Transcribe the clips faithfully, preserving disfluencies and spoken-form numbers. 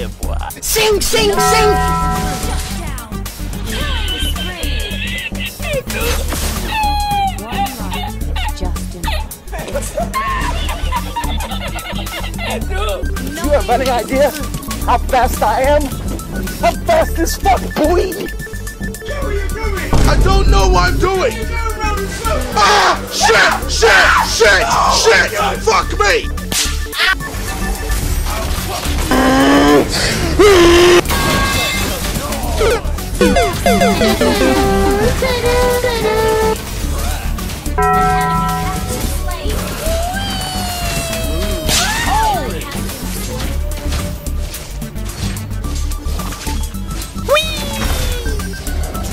Yeah, boy. Sing, sing, sing! Do you have any idea how fast I am? I'm fast as fuck, boy! What are you doing? I don't know what I'm doing! Ah! Shit! Shit! Shit! Oh, shit! Fuck me! Do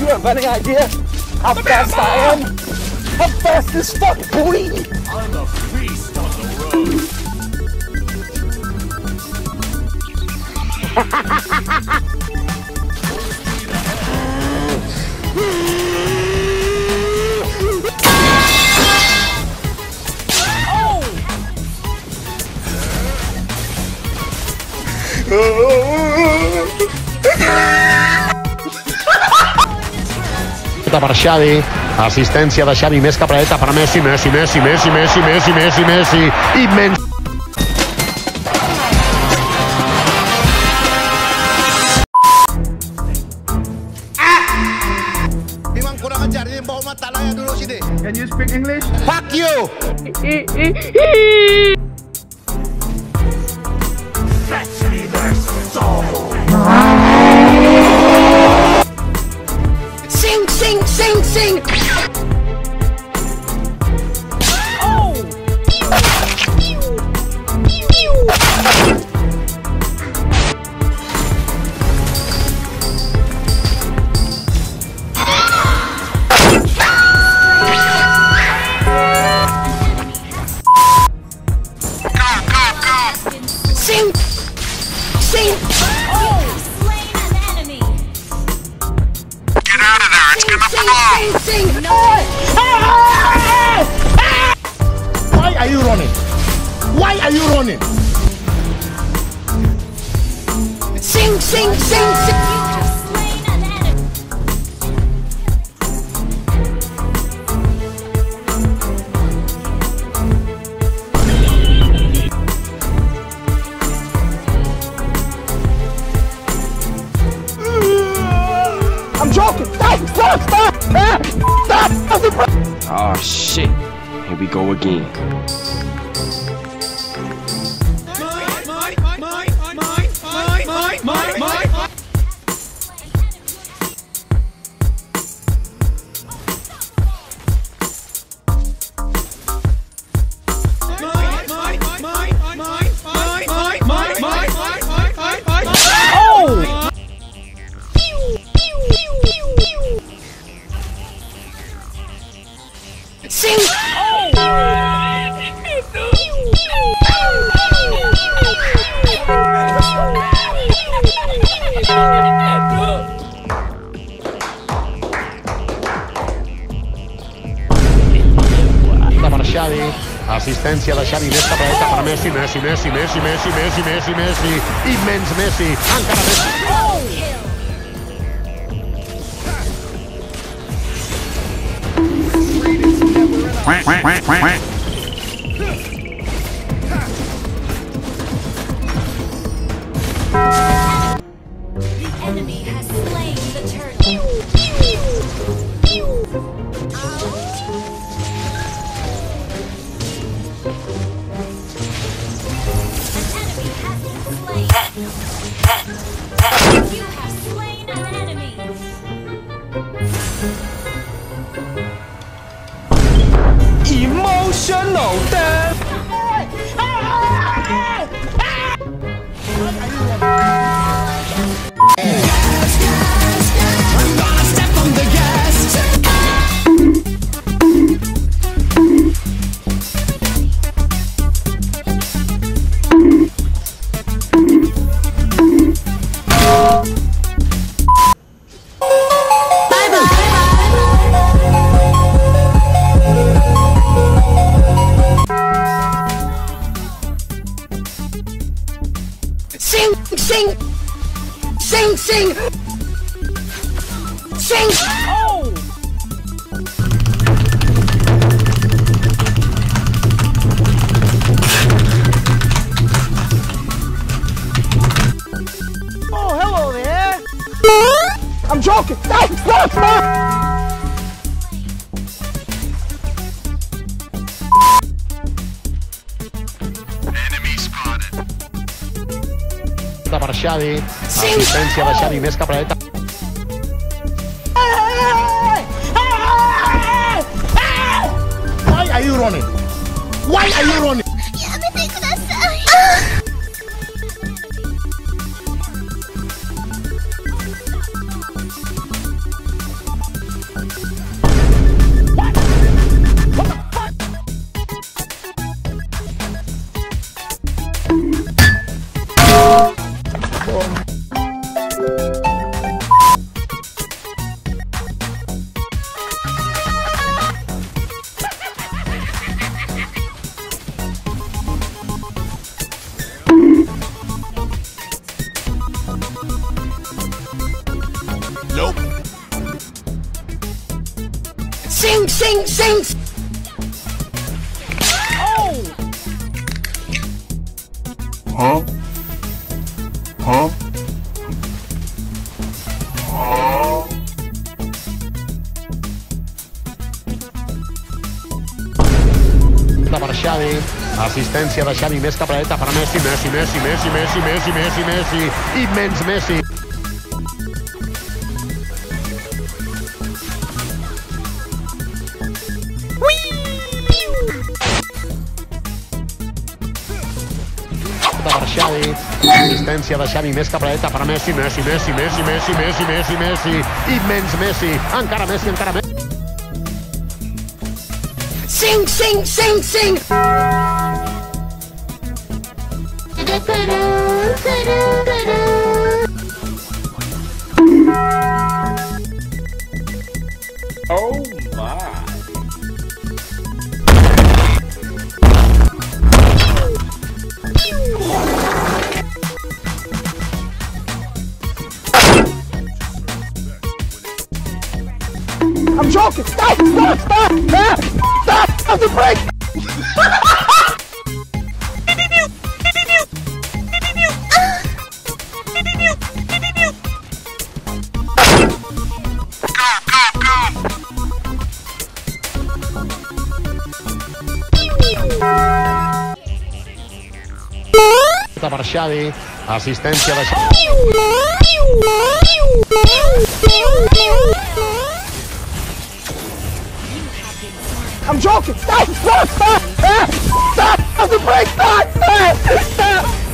you have any idea how fast I am? I'm fast as fuck, boy! I'm a beast on the road! Per Xavi, assistència de Xavi més que preta per Messi, Messi, Messi, Messi, Messi, Messi, Messi, Messi, immens. Can you speak English? Fuck you! Sing, sing, sing, sing! Oh! Pew! Pew! Pew! Sing! Sing! Oh! Enemy. Get out of there! It's sing, gonna blow! Sing! Sing! Sing! No. Why are you running? Why are you running? Sing! Sing! Sing! Sing! I'm joking! Stop! Stop! Stop! Stop! Stop! Stop! Oh shit! Here we go again. Sing! Oh! Per Xavi, assistència de Xavi més que preta per Messi, Messi, Messi, Messi, Messi, Messi, Messi, Messi, immens Messi, encara Messi. Oh! Quack, quack, quack, quack. The enemy has slain the turtle. You have slain an enemy. Emotional death. Gas, gas, gas. I'm gonna step on the gas. Sing, sing. Sing, sing! Sing! Oh! Oh, hello there! I'm joking! No! No! No! Para Xavi, asistencia de Xavi, més cap a la dreta. Why are you running? Why are you running? Nope. Sing, sing, sing. Oh. Huh? Huh? Huh? Para Xavi, assistència de Xavi més cap a la dreta per Messi, Messi, Messi, Messi, Messi, Messi, Messi, Messi, immens Messi. Xavi, assistència de Xavi més cap a la dreta per Messi, Messi, Messi, Messi, Messi, Messi, Messi, Messi, immens Messi, encara Messi, encara Messi. Sing, sing, sing, sing! Oh my! I'm joking! Stop! Stop! Stop! Stop! Stop! Stop the break! Per Xavi, assistència de Xavi. I'm joking! Stop! Stop! Stop! Stop! Stop! Stop! Stop! Stop! Stop!